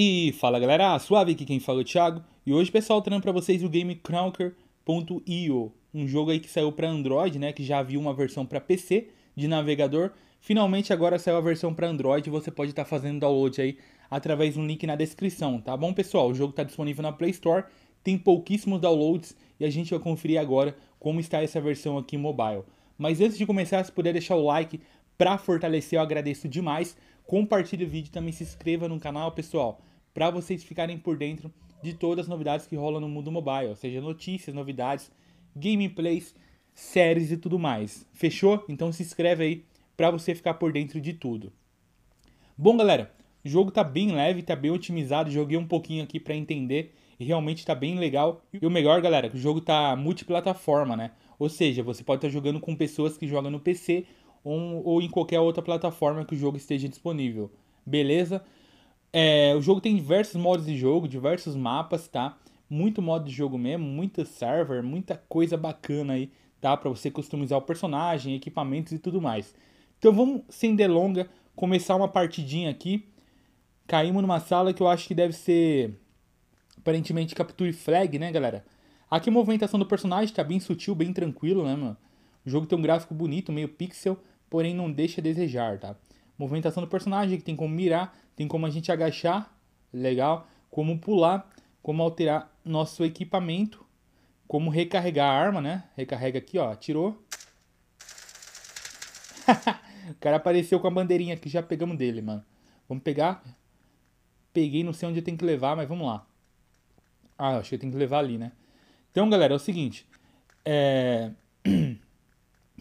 E fala galera, suave, aqui quem fala é o Thiago. E hoje, pessoal, trazendo pra vocês o game Krunker.io, um jogo aí que saiu pra Android, né? Que já havia uma versão pra PC de navegador. Finalmente agora saiu a versão pra Android e você pode estar fazendo download aí através de um link na descrição, tá bom, pessoal? O jogo tá disponível na Play Store, tem pouquíssimos downloads e a gente vai conferir agora como está essa versão aqui mobile. Mas antes de começar, se puder deixar o like pra fortalecer, eu agradeço demais. Compartilhe o vídeo, também se inscreva no canal, pessoal, para vocês ficarem por dentro de todas as novidades que rolam no mundo mobile, ou seja, notícias, novidades, gameplays, séries e tudo mais. Fechou? Então se inscreve aí para você ficar por dentro de tudo. Bom, galera, o jogo tá bem leve, tá bem otimizado, joguei um pouquinho aqui para entender e realmente tá bem legal. E o melhor, galera, que o jogo tá multiplataforma, né? Ou seja, você pode estar jogando com pessoas que jogam no PC ou em qualquer outra plataforma que o jogo esteja disponível. Beleza? O jogo tem diversos modos de jogo, diversos mapas, tá? Muito modo de jogo mesmo, muita server, muita coisa bacana aí, tá? Pra você customizar o personagem, equipamentos e tudo mais. Então vamos, sem delonga, começar uma partidinha aqui. Caímos numa sala que eu acho que deve ser, aparentemente, capture flag, né, galera? Aqui a movimentação do personagem tá bem sutil, bem tranquilo, né, mano? O jogo tem um gráfico bonito, meio pixel, porém não deixa a desejar, tá? Movimentação do personagem, que tem como mirar, tem como a gente agachar, legal, como pular, como alterar nosso equipamento, como recarregar a arma, né? Recarrega aqui, ó, atirou. O cara apareceu com a bandeirinha aqui, já pegamos dele, mano. Vamos pegar. Peguei, não sei onde eu tenho que levar, mas vamos lá. Ah, eu acho que eu tenho que levar ali, né? Então, galera, é o seguinte.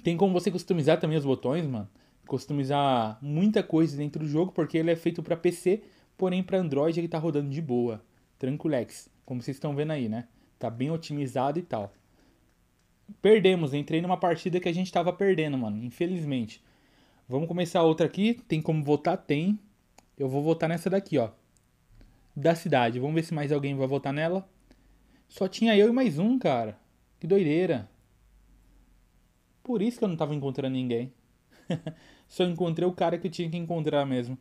Tem como você customizar também os botões, mano. Customizar muita coisa dentro do jogo, porque ele é feito para PC, porém para Android ele tá rodando de boa, tranquilex, como vocês estão vendo aí, né? Tá bem otimizado e tal. Perdemos, entrei numa partida que a gente tava perdendo, mano, infelizmente. Vamos começar outra aqui, tem como votar? Tem. Eu vou votar nessa daqui, ó, da cidade, vamos ver se mais alguém vai votar nela. Só tinha eu e mais um, cara, que doideira. Por isso que eu não tava encontrando ninguém. Só encontrei o cara que eu tinha que encontrar mesmo.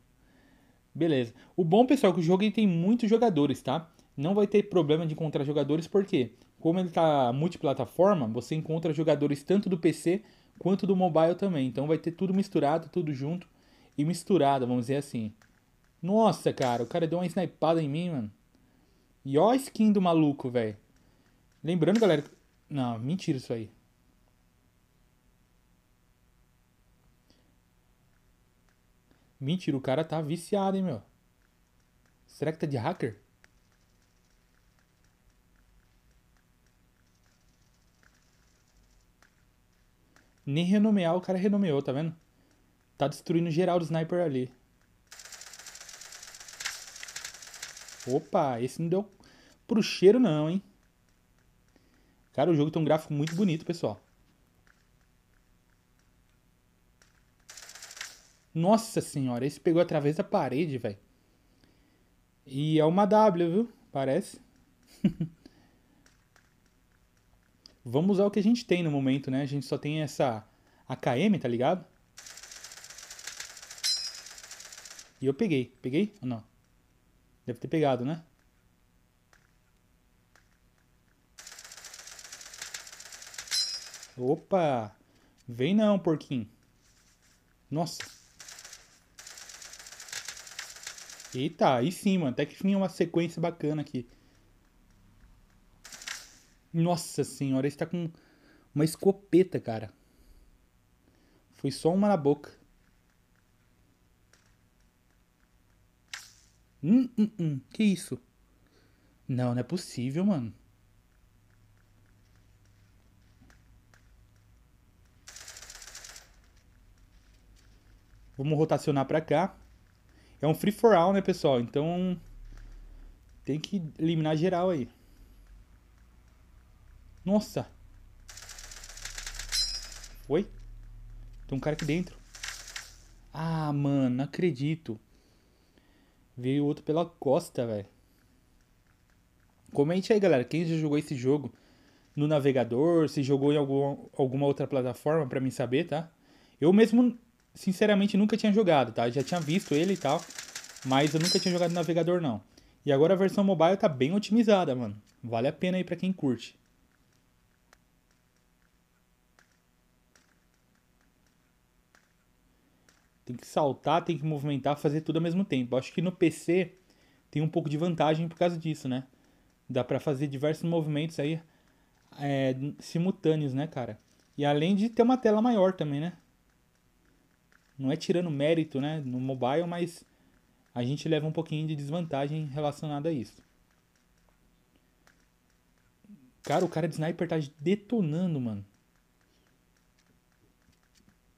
Beleza. O bom, pessoal, é que o jogo tem muitos jogadores, tá? Não vai ter problema de encontrar jogadores, porque como ele tá multiplataforma, você encontra jogadores tanto do PC quanto do mobile também. Então vai ter tudo misturado, tudo junto e misturado, vamos dizer assim. Nossa, cara, o cara deu uma snipada em mim, mano. E ó a skin do maluco, velho. Lembrando, galera... Não, mentira isso aí. Mentira, o cara tá viciado, hein, meu. Será que tá de hacker? Nem renomear, o cara renomeou, tá vendo? Tá destruindo geral do sniper ali. Opa, esse não deu pro cheiro não, hein. Cara, o jogo tem um gráfico muito bonito, pessoal. Nossa senhora, esse pegou através da parede, velho. E é uma W, viu? Parece. Vamos usar o que a gente tem no momento, né? A gente só tem essa AKM, tá ligado? E eu peguei. Peguei? Ou não? Deve ter pegado, né? Opa! Vem não, porquinho. Nossa. Eita, aí sim, mano. Até que tinha uma sequência bacana aqui. Nossa senhora, esse tá com uma escopeta, cara. Foi só uma na boca. Que isso? Não, não é possível, mano. Vamos rotacionar pra cá. É um free for all, né, pessoal? Então, tem que eliminar geral aí. Nossa. Oi? Tem um cara aqui dentro. Ah, mano, não acredito. Veio outro pela costa, velho. Comente aí, galera, quem já jogou esse jogo no navegador, se jogou em alguma outra plataforma, pra mim saber, tá? Eu mesmo... Sinceramente, nunca tinha jogado, tá? Já tinha visto ele e tal, mas eu nunca tinha jogado no navegador, não. E agora a versão mobile tá bem otimizada, mano. Vale a pena aí pra quem curte. Tem que saltar, tem que movimentar, fazer tudo ao mesmo tempo. Acho que no PC tem um pouco de vantagem por causa disso, né? Dá pra fazer diversos movimentos aí simultâneos, né, cara? E além de ter uma tela maior também, né? Não é tirando mérito, né, no mobile, mas a gente leva um pouquinho de desvantagem relacionada a isso. Cara, o cara de sniper tá detonando, mano.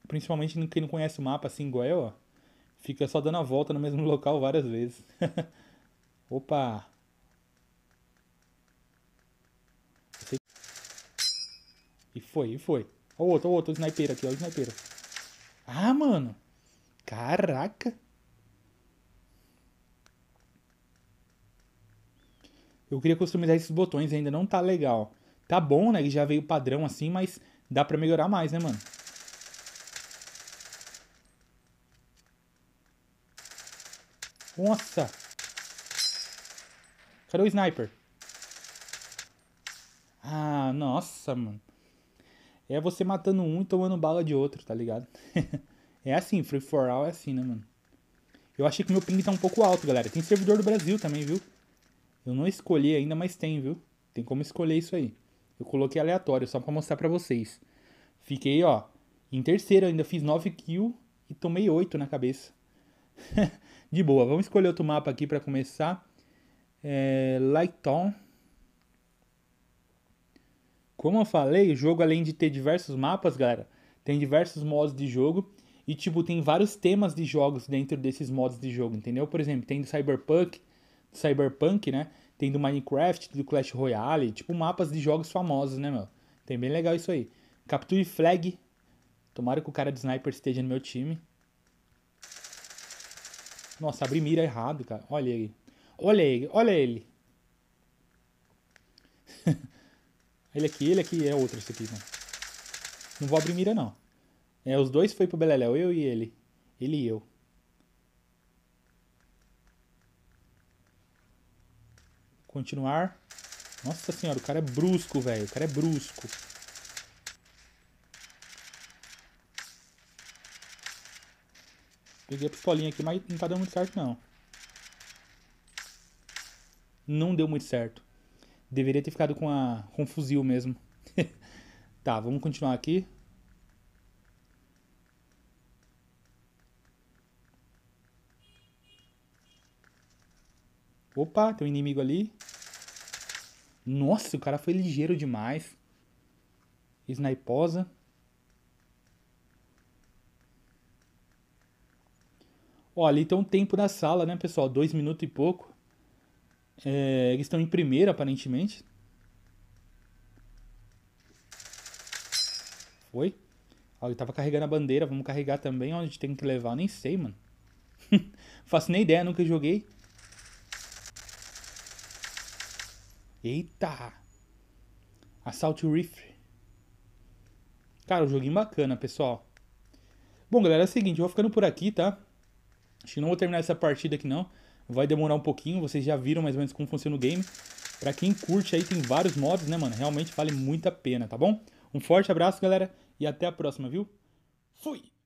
Principalmente quem não conhece o mapa, assim, igual eu, ó. Fica só dando a volta no mesmo local várias vezes. Opa! E foi, e foi. Ó o outro sniper aqui, ó o sniper. Ah, mano! Caraca! Eu queria customizar esses botões, ainda não tá legal. Tá bom, né, que já veio padrão assim, mas dá pra melhorar mais, né, mano? Nossa! Cadê o sniper? Ah, nossa, mano. É você matando um e tomando bala de outro, tá ligado? É assim, free for all é assim, né, mano? Eu achei que meu ping tá um pouco alto, galera. Tem servidor do Brasil também, viu? Eu não escolhi ainda, mas tem, viu? Tem como escolher isso aí. Eu coloquei aleatório, só pra mostrar pra vocês. Fiquei, ó, em terceiro ainda. Fiz 9 kills e tomei 8 na cabeça. De boa, vamos escolher outro mapa aqui pra começar. Lighton. Como eu falei, o jogo, além de ter diversos mapas, galera, tem diversos modos de jogo. E, tipo, tem vários temas de jogos dentro desses modos de jogo, entendeu? Por exemplo, tem do Cyberpunk, né? Tem do Minecraft, do Clash Royale. Tipo, mapas de jogos famosos, né, meu? Tem bem legal isso aí. Capture Flag. Tomara que o cara de sniper esteja no meu time. Nossa, abri mira errado, cara. Olha ele. Olha ele, olha ele. Ele aqui, é outro esse aqui, mano. Não vou abrir mira, não. É, os dois foi pro beleléu, eu e ele. Ele e eu. Continuar. Nossa senhora, o cara é brusco, velho. O cara é brusco. Peguei a pistolinha aqui, mas não tá dando muito certo, não. Não deu muito certo. Deveria ter ficado com um fuzil mesmo. Tá, vamos continuar aqui. Opa, tem um inimigo ali. Nossa, o cara foi ligeiro demais. Sniposa. Ó, ali tem um tempo da sala, né, pessoal? 2 minutos e pouco. Eles estão em primeiro, aparentemente. Foi. Ó, ele tava carregando a bandeira. Vamos carregar também. Onde tem que levar? Nem sei, mano. Faço nem ideia, nunca joguei. Eita! Assault Reef. Cara, um joguinho bacana, pessoal. Bom, galera, é o seguinte. Eu vou ficando por aqui, tá? Acho que não vou terminar essa partida aqui não. Vai demorar um pouquinho, vocês já viram mais ou menos como funciona o game. Pra quem curte aí, tem vários modos, né, mano? Realmente vale muito a pena, tá bom? Um forte abraço, galera, e até a próxima, viu? Fui!